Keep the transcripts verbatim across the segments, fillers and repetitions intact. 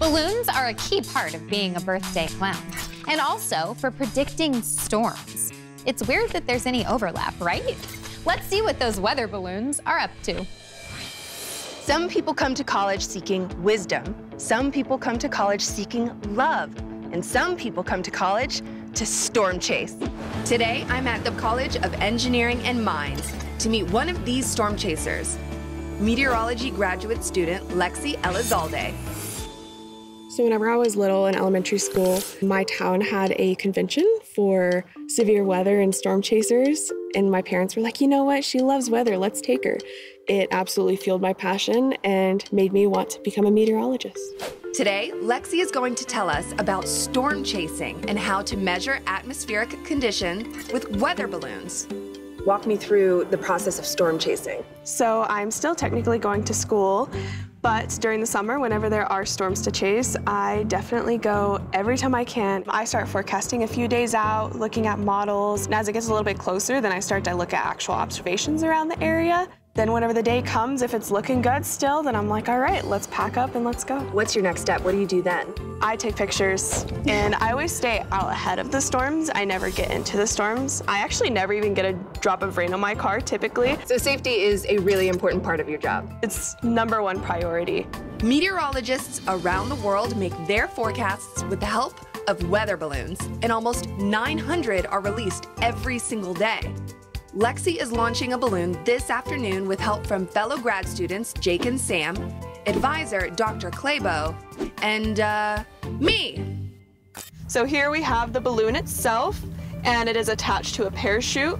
Balloons are a key part of being a birthday clown, and also for predicting storms. It's weird that there's any overlap, right? Let's see what those weather balloons are up to. Some people come to college seeking wisdom. Some people come to college seeking love. And some people come to college to storm chase. Today, I'm at the College of Engineering and Mines to meet one of these storm chasers, meteorology graduate student Lexi Elizalde. So whenever I was little in elementary school, my town had a convention for severe weather and storm chasers. And my parents were like, you know what? She loves weather. Let's take her. It absolutely fueled my passion and made me want to become a meteorologist. Today, Lexi is going to tell us about storm chasing and how to measure atmospheric condition with weather balloons. Walk me through the process of storm chasing. So I'm still technically going to school, but during the summer, whenever there are storms to chase, I definitely go every time I can. I start forecasting a few days out, looking at models, and as it gets a little bit closer, then I start to look at actual observations around the area. Then whenever the day comes, if it's looking good still, then I'm like, all right, let's pack up and let's go. What's your next step? What do you do then? I take pictures, and I always stay out ahead of the storms. I never get into the storms. I actually never even get a drop of rain on my car, typically. So safety is a really important part of your job. It's number one priority. Meteorologists around the world make their forecasts with the help of weather balloons, and almost nine hundred are released every single day. Lexi is launching a balloon this afternoon with help from fellow grad students Jake and Sam, advisor Doctor Claybo, and uh, me. So here we have the balloon itself, and it is attached to a parachute,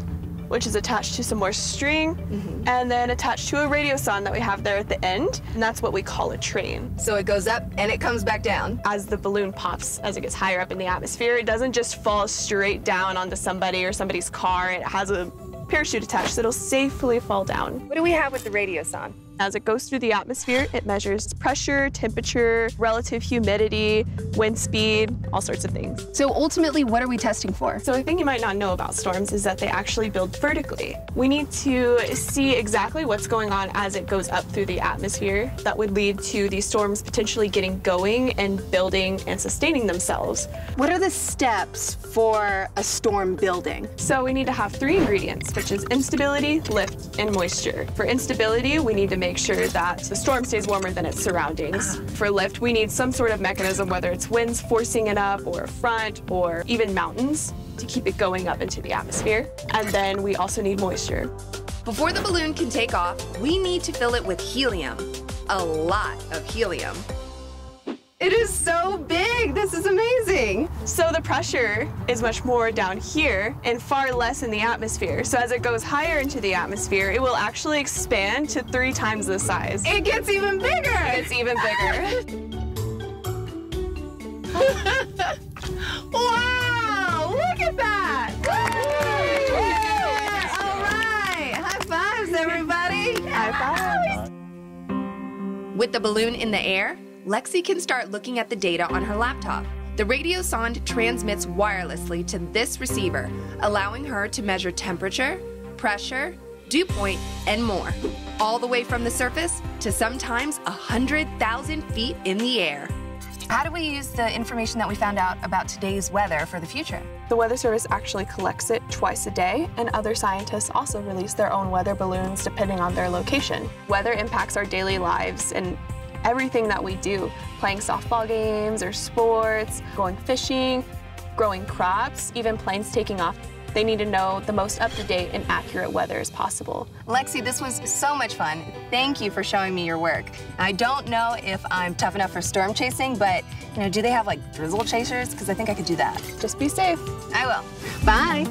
which is attached to some more string, mm-hmm. and then attached to a radiosonde that we have there at the end, and that's what we call a train. So it goes up and it comes back down. As the balloon pops, as it gets higher up in the atmosphere, it doesn't just fall straight down onto somebody or somebody's car. It has a parachute attached, so it'll safely fall down. What do we have with the radiosonde? As it goes through the atmosphere, it measures pressure, temperature, relative humidity, wind speed, all sorts of things. So ultimately, what are we testing for? So the thing you might not know about storms is that they actually build vertically. We need to see exactly what's going on as it goes up through the atmosphere. That would lead to these storms potentially getting going and building and sustaining themselves. What are the steps for a storm building? So we need to have three ingredients, which is instability, lift, and moisture. For instability, we need to make sure that the storm stays warmer than its surroundings. For lift, we need some sort of mechanism, whether it's winds forcing it up or a front or even mountains, to keep it going up into the atmosphere. And then we also need moisture. Before the balloon can take off, we need to fill it with helium. A lot of helium. It is so big! This is amazing! So the pressure is much more down here and far less in the atmosphere. So as it goes higher into the atmosphere, it will actually expand to three times the size. It gets even bigger! It gets even bigger. Wow! Look at that! Yeah. All right! High fives, everybody! Yeah. High fives! With the balloon in the air, Lexi can start looking at the data on her laptop. The radiosonde transmits wirelessly to this receiver, allowing her to measure temperature, pressure, dew point, and more, all the way from the surface to sometimes one hundred thousand feet in the air. How do we use the information that we found out about today's weather for the future? The Weather Service actually collects it twice a day, and other scientists also release their own weather balloons depending on their location. Weather impacts our daily lives and everything that we do, playing softball games or sports, going fishing, growing crops, even planes taking off. They need to know the most up-to-date and accurate weather as possible. Lexi, this was so much fun. Thank you for showing me your work. I don't know if I'm tough enough for storm chasing, but you know, do they have like drizzle chasers? Because I think I could do that. Just be safe. I will. Bye.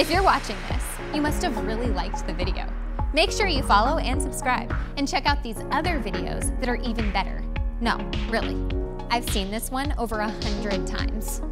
If you're watching this, you must have really liked the video. Make sure you follow and subscribe, and check out these other videos that are even better. No, really. I've seen this one over a hundred times.